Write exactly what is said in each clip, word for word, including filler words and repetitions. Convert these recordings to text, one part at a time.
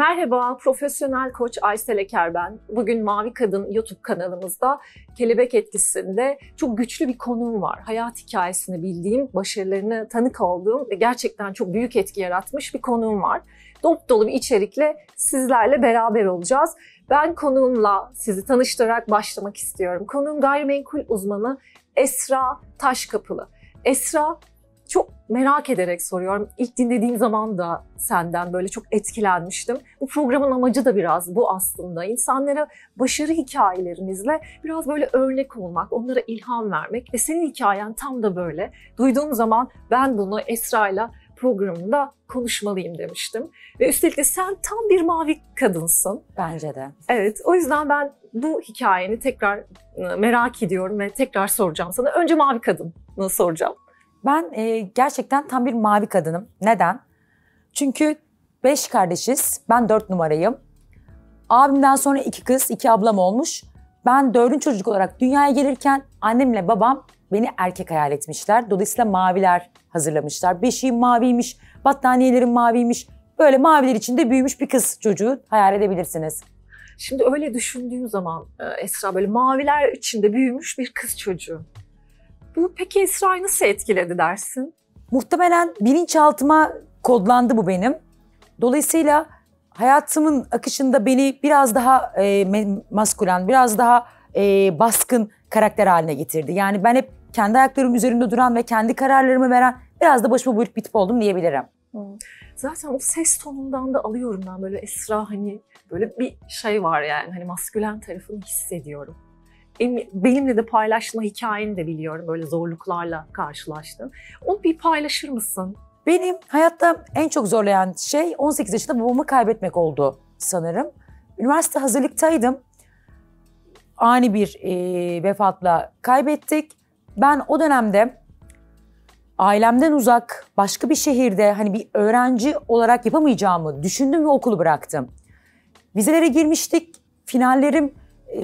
Merhaba, profesyonel koç Aysel Eker ben. Bugün Mavi Kadın YouTube kanalımızda Kelebek Etkisi'nde çok güçlü bir konuğum var. Hayat hikayesini bildiğim, başarılarını tanık olduğum ve gerçekten çok büyük etki yaratmış bir konuğum var. Dop dolu bir içerikle sizlerle beraber olacağız. Ben konuğumla sizi tanıştırarak başlamak istiyorum. Konuğum gayrimenkul uzmanı Esra Taşkapılı. Esra, çok merak ederek soruyorum. İlk dinlediğim zaman da senden böyle çok etkilenmiştim. Bu programın amacı da biraz bu aslında. İnsanlara başarı hikayelerimizle biraz böyle örnek olmak, onlara ilham vermek ve senin hikayen tam da böyle. Duyduğum zaman ben bunu Esra'yla programında konuşmalıyım demiştim. Ve üstelik de sen tam bir mavi kadınsın. Bence de. Evet, o yüzden ben bu hikayeni tekrar merak ediyorum ve tekrar soracağım sana. Önce mavi kadını soracağım. Ben e, gerçekten tam bir mavi kadınım. Neden? Çünkü beş kardeşiz. Ben dört numarayım. Abimden sonra iki kız, iki ablam olmuş. Ben dördüncü çocuk olarak dünyaya gelirken annemle babam beni erkek hayal etmişler. Dolayısıyla maviler hazırlamışlar. Beşiğim maviymiş, battaniyelerim maviymiş. Böyle maviler içinde büyümüş bir kız çocuğu hayal edebilirsiniz. Şimdi öyle düşündüğüm zaman Esra, böyle maviler içinde büyümüş bir kız çocuğu. Bu peki Esra'yı nasıl etkiledi dersin? Muhtemelen bilinçaltıma kodlandı bu benim. Dolayısıyla hayatımın akışında beni biraz daha e, maskülen, biraz daha e, baskın karakter haline getirdi. Yani ben hep kendi ayaklarım üzerinde duran ve kendi kararlarımı veren, biraz da başıma buyruk bir tip oldum diyebilirim. Hmm. Zaten o ses tonundan da alıyorum ben, böyle Esra hani böyle bir şey var yani, hani maskülen tarafını hissediyorum. Benimle de paylaşma hikayeni de biliyorum. Böyle zorluklarla karşılaştım. Onu bir paylaşır mısın? Benim hayatta en çok zorlayan şey on sekiz yaşında babamı kaybetmek oldu sanırım. Üniversite hazırlıktaydım. Ani bir e, vefatla kaybettik. Ben o dönemde ailemden uzak, başka bir şehirde hani bir öğrenci olarak yapamayacağımı düşündüm ve okulu bıraktım. Vizelere girmiştik. Finallerim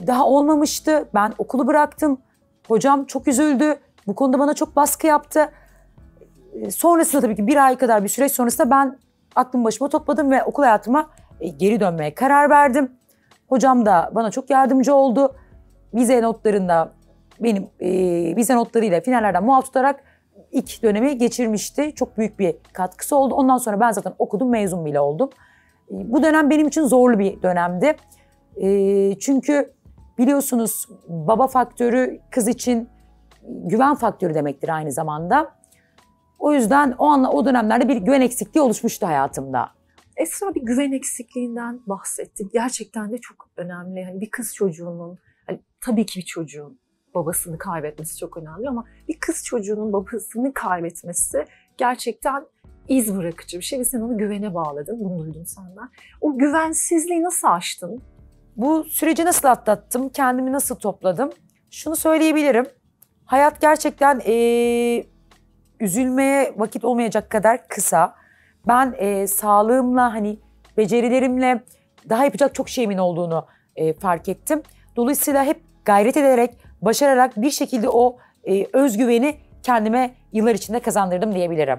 daha olmamıştı. Ben okulu bıraktım. Hocam çok üzüldü. Bu konuda bana çok baskı yaptı. Sonrasında tabii ki bir ay kadar bir süreç sonrasında ben aklımı başıma topladım ve okul hayatıma geri dönmeye karar verdim. Hocam da bana çok yardımcı oldu. Vize notlarında benim e, vize notlarıyla finallerden muaf tutarak ilk dönemi geçirmişti. Çok büyük bir katkısı oldu. Ondan sonra ben zaten okudum, mezun bile oldum. Bu dönem benim için zorlu bir dönemdi. E, çünkü biliyorsunuz baba faktörü kız için güven faktörü demektir aynı zamanda. O yüzden o anla o dönemlerde bir güven eksikliği oluşmuştu hayatımda. Esra, bir güven eksikliğinden bahsettin. Gerçekten de çok önemli. Hani bir kız çocuğunun, hani tabii ki bir çocuğun babasını kaybetmesi çok önemli ama bir kız çocuğunun babasını kaybetmesi gerçekten iz bırakıcı bir şey ve sen onu güvene bağladın. Bunu duydum senden. O güvensizliği nasıl aştın? Bu süreci nasıl atlattım, kendimi nasıl topladım? Şunu söyleyebilirim. Hayat gerçekten ee, üzülmeye vakit olmayacak kadar kısa. Ben ee, sağlığımla, hani becerilerimle daha yapacak çok şeyimin olduğunu ee, fark ettim. Dolayısıyla hep gayret ederek, başararak bir şekilde o ee, özgüveni kendime yıllar içinde kazandırdım diyebilirim.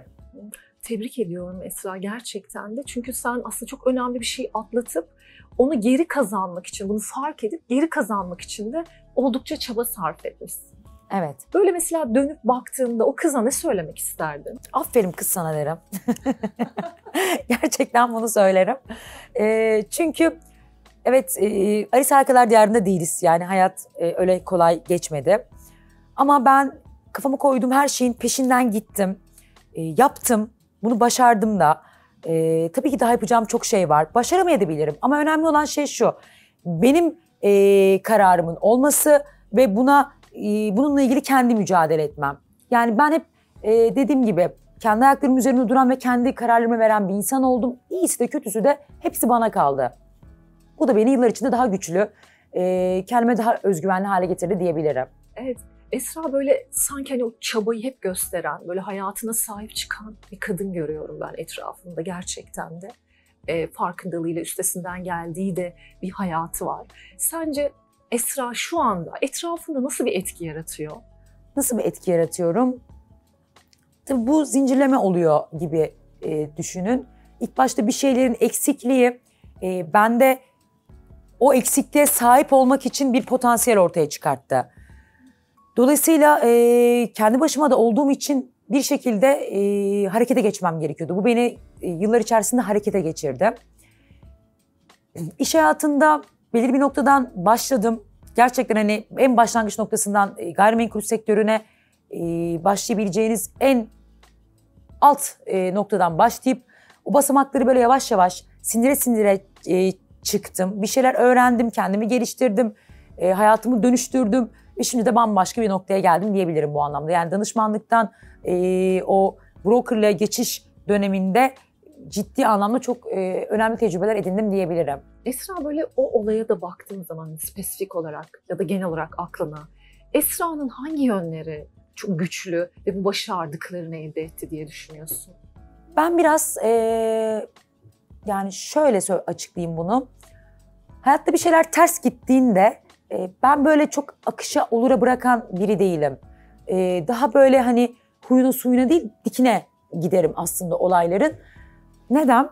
Tebrik ediyorum Esra, gerçekten de. Çünkü sen aslında çok önemli bir şey atlatıp onu geri kazanmak için, bunu fark edip geri kazanmak için de oldukça çaba sarf etmişsin. Evet. Böyle mesela dönüp baktığımda o kıza ne söylemek isterdin? Aferin kız sana derim. Gerçekten bunu söylerim. E, çünkü evet, e, Alice Harikalar Diyarı'nda değiliz. Yani hayat e, öyle kolay geçmedi. Ama ben kafamı koyduğum her şeyin peşinden gittim. E, yaptım. Bunu başardım da. Ee, tabii ki daha yapacağım çok şey var. Başaramayabilirim ama önemli olan şey şu. Benim e, kararımın olması ve buna e, bununla ilgili kendi mücadele etmem. Yani ben hep e, dediğim gibi kendi ayaklarım üzerinde duran ve kendi kararlarımı veren bir insan oldum. İyisi de kötüsü de hepsi bana kaldı. Bu da beni yıllar içinde daha güçlü, e, kendime daha özgüvenli hale getirdi diyebilirim. Evet. Esra, böyle sanki hani o çabayı hep gösteren, böyle hayatına sahip çıkan bir kadın görüyorum ben etrafımda gerçekten de. E, farkındalığıyla üstesinden geldiği de bir hayatı var. Sence Esra şu anda etrafında nasıl bir etki yaratıyor? Nasıl bir etki yaratıyorum? Tabii bu zincirleme oluyor gibi e, düşünün. İlk başta bir şeylerin eksikliği, e, bende o eksikliğe sahip olmak için bir potansiyel ortaya çıkarttı. Dolayısıyla e, kendi başıma da olduğum için bir şekilde e, harekete geçmem gerekiyordu. Bu beni e, yıllar içerisinde harekete geçirdi. İş hayatında belirli bir noktadan başladım. Gerçekten hani en başlangıç noktasından e, gayrimenkul sektörüne e, başlayabileceğiniz en alt e, noktadan başlayıp o basamakları böyle yavaş yavaş sindire sindire e, çıktım. Bir şeyler öğrendim, kendimi geliştirdim, e, hayatımı dönüştürdüm. Ve şimdi de bambaşka bir noktaya geldim diyebilirim bu anlamda. Yani danışmanlıktan e, o brokerlığa geçiş döneminde ciddi anlamda çok e, önemli tecrübeler edindim diyebilirim. Esra, böyle o olaya da baktığın zaman spesifik olarak ya da genel olarak aklına Esra'nın hangi yönleri çok güçlü ve bu başardıklarını elde etti diye düşünüyorsun? Ben biraz e, yani şöyle açıklayayım bunu. Hayatta bir şeyler ters gittiğinde e, ben böyle çok akışa olura bırakan biri değilim. E, daha böyle hani huyuna suyuna değil dikine giderim aslında olayların. Neden?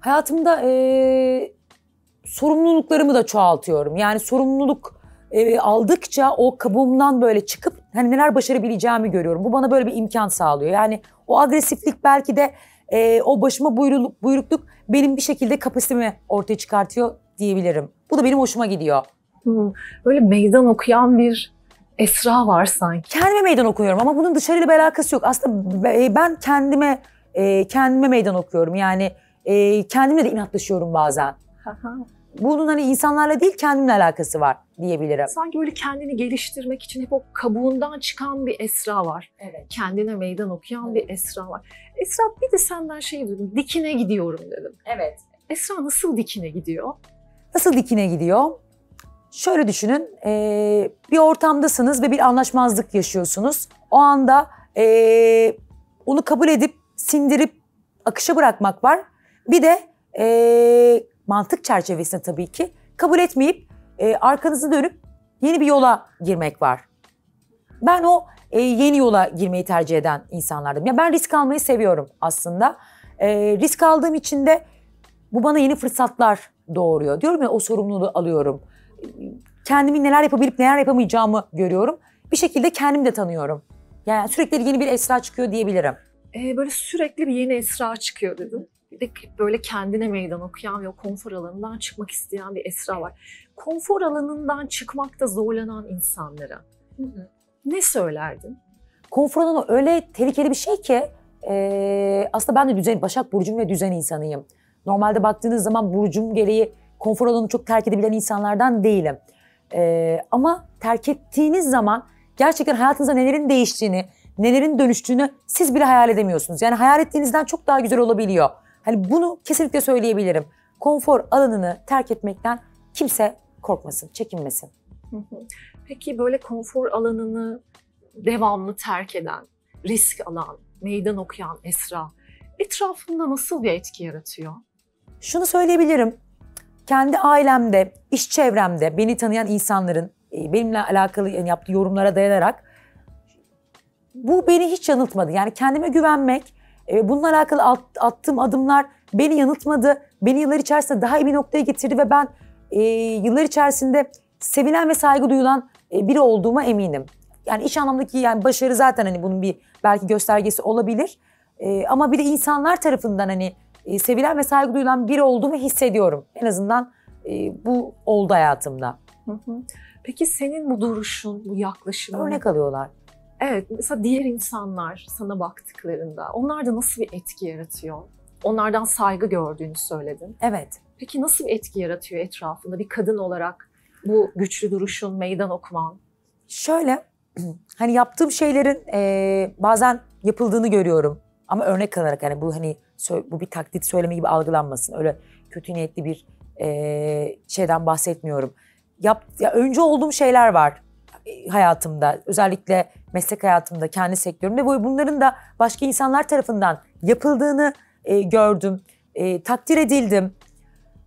Hayatımda e, sorumluluklarımı da çoğaltıyorum. Yani sorumluluk e, aldıkça o kabuğumdan böyle çıkıp hani neler başarabileceğimi görüyorum. Bu bana böyle bir imkan sağlıyor. Yani o agresiflik belki de e, o başıma buyruluk, buyrukluk benim bir şekilde kapasitemi ortaya çıkartıyor diyebilirim. Bu da benim hoşuma gidiyor. Hmm, böyle meydan okuyan bir Esra var sanki. Kendime meydan okuyorum ama bunun dışarıyla bir alakası yok. Aslında ben kendime... Kendime meydan okuyorum, yani kendimle de inatlaşıyorum bazen. Aha. Bunun hani insanlarla değil kendimle alakası var diyebilirim. Sanki böyle kendini geliştirmek için hep o kabuğundan çıkan bir Esra var. Evet. Kendine meydan okuyan, evet, bir Esra var. Esra, bir de senden şey duydum, dikine gidiyorum dedim. Evet. Esra nasıl dikine gidiyor? Nasıl dikine gidiyor? Şöyle düşünün, bir ortamdasınız ve bir anlaşmazlık yaşıyorsunuz. O anda onu kabul edip sindirip akışa bırakmak var. Bir de e, mantık çerçevesinde tabii ki kabul etmeyip e, arkanızı dönüp yeni bir yola girmek var. Ben o e, yeni yola girmeyi tercih eden insanlardım. Ya ben risk almayı seviyorum aslında. E, risk aldığım için de bu bana yeni fırsatlar doğuruyor. Diyorum ya, o sorumluluğu alıyorum. Kendimi neler yapabilip neler yapamayacağımı görüyorum. Bir şekilde kendimi de tanıyorum. Yani sürekli yeni bir Esra çıkıyor diyebilirim. Ee, böyle sürekli bir yeni Esra çıkıyor dedim. Bir de böyle kendine meydan okuyan ve o konfor alanından çıkmak isteyen bir Esra var. Konfor alanından çıkmakta zorlanan insanlara, hı hı, ne söylerdin? Konfor alanı öyle tehlikeli bir şey ki e, aslında ben de düzen, Başak Burcu'm ve düzen insanıyım. Normalde baktığınız zaman Burcu'm gereği konfor alanını çok terk edebilen insanlardan değilim. E, ama terk ettiğiniz zaman gerçekten hayatınızda nelerin değiştiğini, nelerin dönüştüğünü siz bile hayal edemiyorsunuz. Yani hayal ettiğinizden çok daha güzel olabiliyor. Hani bunu kesinlikle söyleyebilirim. Konfor alanını terk etmekten kimse korkmasın, çekinmesin. Peki böyle konfor alanını devamlı terk eden, risk alan, meydan okuyan Esra etrafında nasıl bir etki yaratıyor? Şunu söyleyebilirim. Kendi ailemde, iş çevremde beni tanıyan insanların benimle alakalı yaptığı yorumlara dayanarak bu beni hiç yanıltmadı. Yani kendime güvenmek, e, bununla alakalı at, attığım adımlar beni yanıltmadı. Beni yıllar içerisinde daha iyi bir noktaya getirdi ve ben e, yıllar içerisinde sevilen ve saygı duyulan e, biri olduğuma eminim. Yani iş anlamındaki yani başarı zaten hani bunun bir belki göstergesi olabilir. E, ama bir de insanlar tarafından hani e, sevilen ve saygı duyulan biri olduğumu hissediyorum. En azından e, bu oldu hayatımda. Hı hı. Peki senin bu duruşun, bu yaklaşımın? Örnek alıyorlar. Evet, mesela diğer insanlar sana baktıklarında onlar da nasıl bir etki yaratıyor? Onlardan saygı gördüğünü söyledin. Evet. Peki nasıl bir etki yaratıyor etrafında bir kadın olarak bu güçlü duruşun, meydan okuman? Şöyle, hani yaptığım şeylerin e, bazen yapıldığını görüyorum. Ama örnek alarak, yani bu hani bu bir taklit söyleme gibi algılanmasın. Öyle kötü niyetli bir e, şeyden bahsetmiyorum. Yap, ya önce olduğum şeyler var hayatımda, özellikle meslek hayatımda, kendi sektörümde. Bunların da başka insanlar tarafından yapıldığını e, gördüm, e, takdir edildim.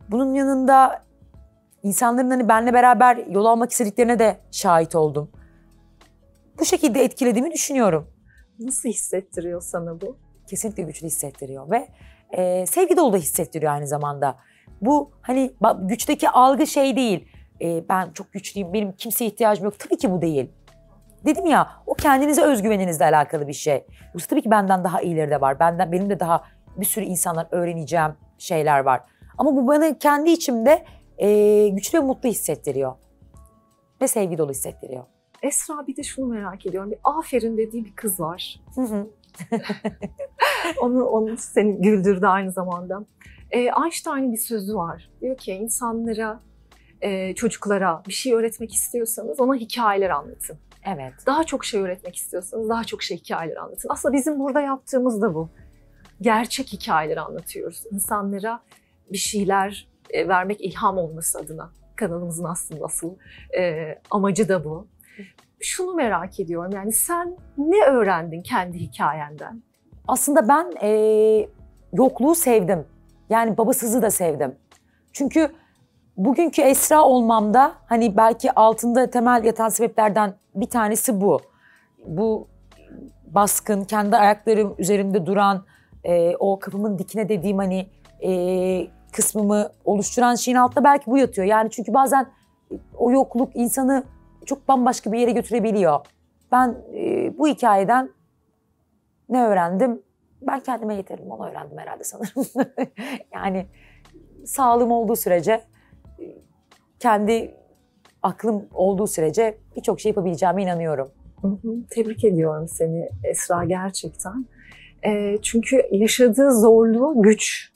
Bunun yanında insanların hani benimle beraber yol almak istediklerine de şahit oldum. Bu şekilde etkilediğimi düşünüyorum. Nasıl hissettiriyor sana bu? Kesinlikle güçlü hissettiriyor ve e, sevgi dolu da hissettiriyor aynı zamanda. Bu hani güçteki algı şey değil. E, ben çok güçlüyüm, benim kimseye ihtiyacım yok. Tabii ki bu değil. Dedim ya, o kendinize özgüveninizle alakalı bir şey. Bu tabii ki benden daha iyileri de var. Benden, benim de daha bir sürü insanlar öğreneceğim şeyler var. Ama bu bana kendi içimde e, güçlü ve mutlu hissettiriyor. Ve sevgi dolu hissettiriyor. Esra, bir de şunu merak ediyorum. Bir aferin dediği bir kız var. Hı hı. onu, onu seni güldürdü aynı zamanda. E, Einstein'ın bir sözü var. Diyor ki insanlara, e, çocuklara bir şey öğretmek istiyorsanız ona hikayeler anlatın. Evet. Daha çok şey öğretmek istiyorsanız daha çok şey hikayeler anlatın. Aslında bizim burada yaptığımız da bu. Gerçek hikayeler anlatıyoruz. İnsanlara bir şeyler e, vermek, ilham olması adına. Kanalımızın aslında asıl e, amacı da bu. Şunu merak ediyorum, yani sen ne öğrendin kendi hikayenden? Aslında ben e, yokluğu sevdim. Yani babasızı da sevdim. Çünkü bugünkü Esra olmamda hani belki altında temel yatan sebeplerden bir tanesi bu. Bu baskın, kendi ayaklarım üzerinde duran, e, o kapımın dikine dediğim hani e, kısmımı oluşturan şeyin altında belki bu yatıyor. Yani çünkü bazen o yokluk insanı çok bambaşka bir yere götürebiliyor. Ben e, bu hikayeden ne öğrendim? Ben kendime yeterim, onu öğrendim herhalde sanırım. Yani sağlığım olduğu sürece, kendi aklım olduğu sürece birçok şey yapabileceğime inanıyorum. Hı hı, tebrik ediyorum seni Esra gerçekten. E, çünkü yaşadığı zorluğu güç,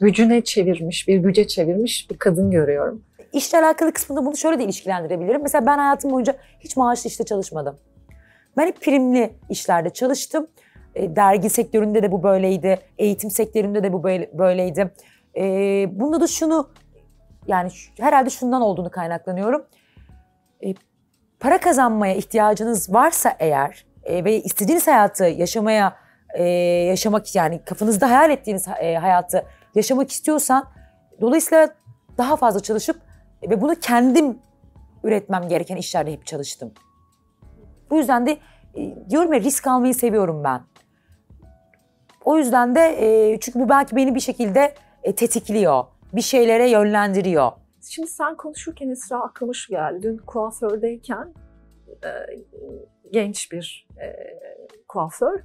gücüne çevirmiş, bir güce çevirmiş bir kadın görüyorum. İşle alakalı kısmında bunu şöyle de ilişkilendirebilirim. Mesela ben hayatım boyunca hiç maaşlı işte çalışmadım. Ben hep primli işlerde çalıştım. E, dergi sektöründe de bu böyleydi. Eğitim sektöründe de bu böyle, böyleydi. E, bunda da şunu, yani herhalde şundan olduğunu kaynaklanıyorum. E, para kazanmaya ihtiyacınız varsa eğer e, ve istediğiniz hayatı yaşamaya, e, yaşamak yani kafanızda hayal ettiğiniz e, hayatı yaşamak istiyorsan, dolayısıyla daha fazla çalışıp ve bunu kendim üretmem gereken işlerde hep çalıştım. Bu yüzden de e, diyorum ya, risk almayı seviyorum ben. O yüzden de e, çünkü bu belki beni bir şekilde e, tetikliyor. Bir şeylere yönlendiriyor. Şimdi sen konuşurken Esra, aklıma şu geldi. Dün kuafördeyken e, genç bir e, kuaför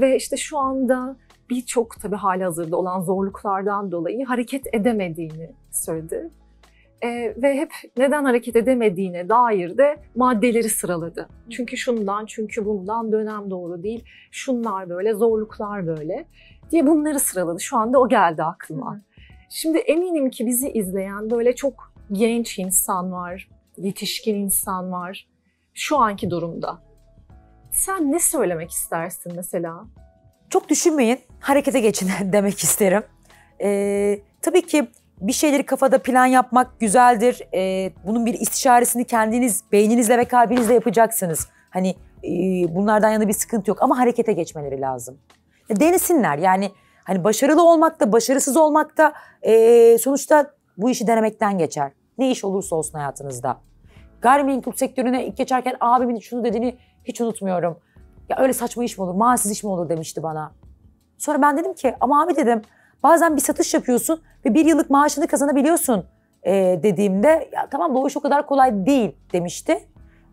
ve işte şu anda birçok tabii halihazırda olan zorluklardan dolayı hareket edemediğini söyledi. Ee, ve hep neden hareket edemediğine dair de maddeleri sıraladı. Çünkü şundan, çünkü bundan, dönem doğru değil, şunlar böyle, zorluklar böyle diye bunları sıraladı. Şu anda o geldi aklıma. Hı. Şimdi eminim ki bizi izleyen böyle çok genç insan var, yetişkin insan var şu anki durumda. Sen ne söylemek istersin mesela? Çok düşünmeyin, harekete geçin demek isterim. Ee, tabii ki bir şeyleri kafada plan yapmak güzeldir. Ee, bunun bir istişaresini kendiniz, beyninizle ve kalbinizle yapacaksınız. Hani e, bunlardan yana bir sıkıntı yok ama harekete geçmeleri lazım. Ya, denesinler yani, hani başarılı olmak da, başarısız olmak da e, sonuçta bu işi denemekten geçer. Ne iş olursa olsun hayatınızda. Gayrimenkul sektörüne ilk geçerken abimin şunu dediğini hiç unutmuyorum. Ya öyle saçma iş mi olur, manasız iş mi olur demişti bana. Sonra ben dedim ki, ama abi dedim, bazen bir satış yapıyorsun ve bir yıllık maaşını kazanabiliyorsun e, dediğimde, ya tamam da o iş o kadar kolay değil demişti.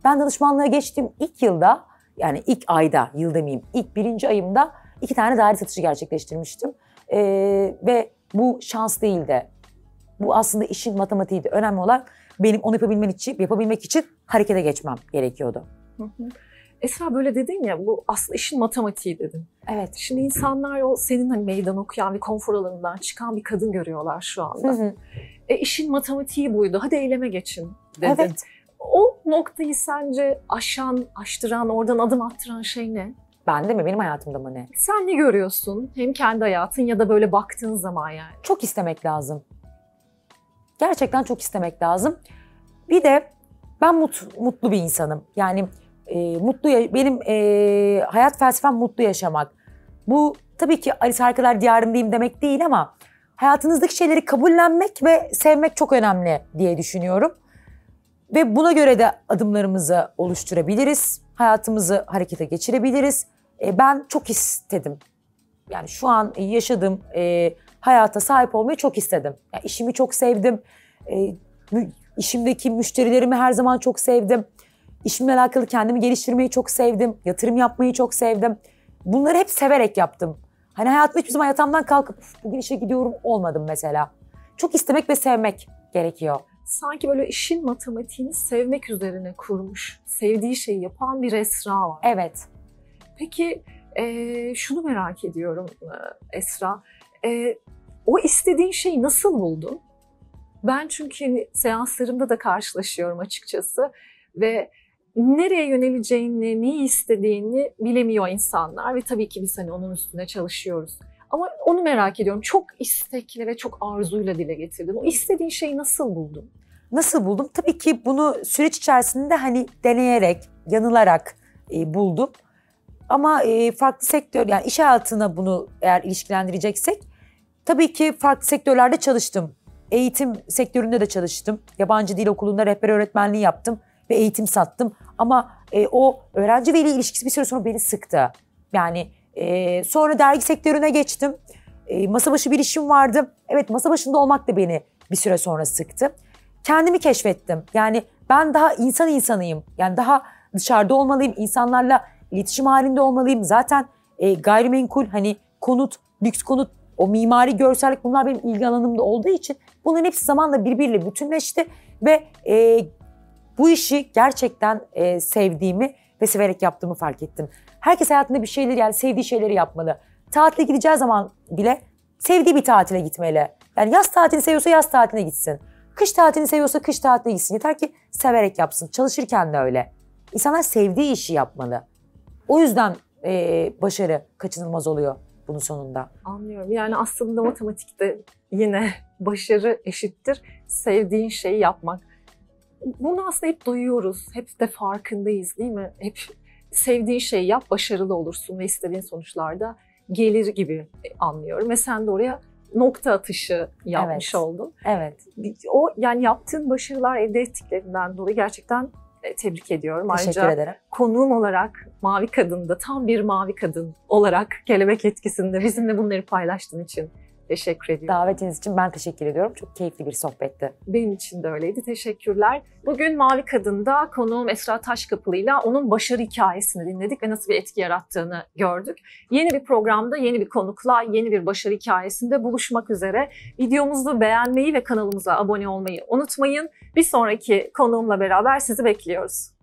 Ben danışmanlığa geçtiğim ilk yılda, yani ilk ayda, yıl demeyeyim, ilk birinci ayımda iki tane daire satışı gerçekleştirmiştim. E, ve bu şans değildi. Bu aslında işin matematiğiydi. Önemli olan benim onu yapabilmem için, yapabilmek için harekete geçmem gerekiyordu. Hı hı. Esra, böyle dedin ya, bu aslında işin matematiği dedin. Evet. Şimdi insanlar o senin hani meydan okuyan ve konfor alanından çıkan bir kadın görüyorlar şu anda. Hı hı. E, işin matematiği buydu, hadi eyleme geçin dedin. Evet. O noktayı sence aşan, aştıran, oradan adım attıran şey ne? Ben de mi? Benim hayatımda mı ne? Sen ne görüyorsun? Hem kendi hayatın ya da böyle baktığın zaman yani. Çok istemek lazım. Gerçekten çok istemek lazım. Bir de ben mut, mutlu bir insanım. Yani... E, mutlu benim e, hayat felsefem mutlu yaşamak. Bu tabii ki Alice Harikalar Diyarı'ndayım demek değil ama hayatınızdaki şeyleri kabullenmek ve sevmek çok önemli diye düşünüyorum. Ve buna göre de adımlarımızı oluşturabiliriz. Hayatımızı harekete geçirebiliriz. E, ben çok istedim. Yani şu an yaşadığım e, hayata sahip olmayı çok istedim. Yani işimi çok sevdim. E, mü, işimdeki müşterilerimi her zaman çok sevdim. İşimle alakalı kendimi geliştirmeyi çok sevdim. Yatırım yapmayı çok sevdim. Bunları hep severek yaptım. Hani hayatımda hiçbir zaman yatağımdan kalkıp bugün işe gidiyorum olmadım mesela. Çok istemek ve sevmek gerekiyor. Sanki böyle işin matematiğini sevmek üzerine kurmuş, sevdiği şeyi yapan bir Esra var. Evet. Peki e, şunu merak ediyorum Esra. E, o istediğin şeyi nasıl buldun? Ben çünkü seanslarımda da karşılaşıyorum açıkçası ve nereye yöneleceğini, neyi istediğini bilemiyor insanlar ve tabii ki biz hani onun üstüne çalışıyoruz. Ama onu merak ediyorum. Çok istekli ve çok arzuyla dile getirdim. O istediğin şeyi nasıl buldun? Nasıl buldum? Tabii ki bunu süreç içerisinde hani deneyerek, yanılarak e, buldum. Ama e, farklı sektör, yani iş hayatına bunu eğer ilişkilendireceksek, tabii ki farklı sektörlerde çalıştım. Eğitim sektöründe de çalıştım. Yabancı dil okulunda rehber öğretmenliği yaptım ve eğitim sattım. Ama e, o öğrenci veli ilişkisi bir süre sonra beni sıktı. Yani Ee, sonra dergi sektörüne geçtim. Ee, masa başı bir işim vardı. Evet, masa başında olmak da beni bir süre sonra sıktı. Kendimi keşfettim. Yani ben daha insan insanıyım. Yani daha dışarıda olmalıyım. İnsanlarla iletişim halinde olmalıyım. Zaten e, gayrimenkul, hani konut, lüks konut, o mimari görsellik, bunlar benim ilgi alanımda olduğu için bunların hepsi zamanla birbiriyle bütünleşti. Ve e, bu işi gerçekten e, sevdiğimi ve severek yaptığımı fark ettim. Herkes hayatında bir şeyleri, yani sevdiği şeyleri yapmalı. Tatile gideceği zaman bile sevdiği bir tatile gitmeli. Yani yaz tatili seviyorsa yaz tatiline gitsin. Kış tatilini seviyorsa kış tatiline gitsin. Yeter ki severek yapsın. Çalışırken de öyle. İnsanlar sevdiği işi yapmalı. O yüzden e, başarı kaçınılmaz oluyor bunun sonunda. Anlıyorum. Yani aslında matematikte yine başarı eşittir sevdiğin şeyi yapmak. Bunu aslında hep duyuyoruz. Hep de farkındayız, değil mi? Hep sevdiğin şeyi yap, başarılı olursun ve istediğin sonuçlarda gelir gibi anlıyorum. Ve sen de oraya nokta atışı yapmış, evet, oldun. Evet. O, yani yaptığın başarılar, elde ettiklerinden dolayı gerçekten tebrik ediyorum. Teşekkür Ayrıca ederim. Konuğum olarak Mavi Kadın'da, tam bir Mavi Kadın olarak Kelebek Etkisi'nde bizimle bunları paylaştığın için teşekkür ediyorum. Davetiniz için ben teşekkür ediyorum. Çok keyifli bir sohbetti. Benim için de öyleydi. Teşekkürler. Bugün Mavi Kadın'da konuğum Esra Taşkapılı ile onun başarı hikayesini dinledik ve nasıl bir etki yarattığını gördük. Yeni bir programda, yeni bir konukla, yeni bir başarı hikayesinde buluşmak üzere. Videomuzu beğenmeyi ve kanalımıza abone olmayı unutmayın. Bir sonraki konuğumla beraber sizi bekliyoruz.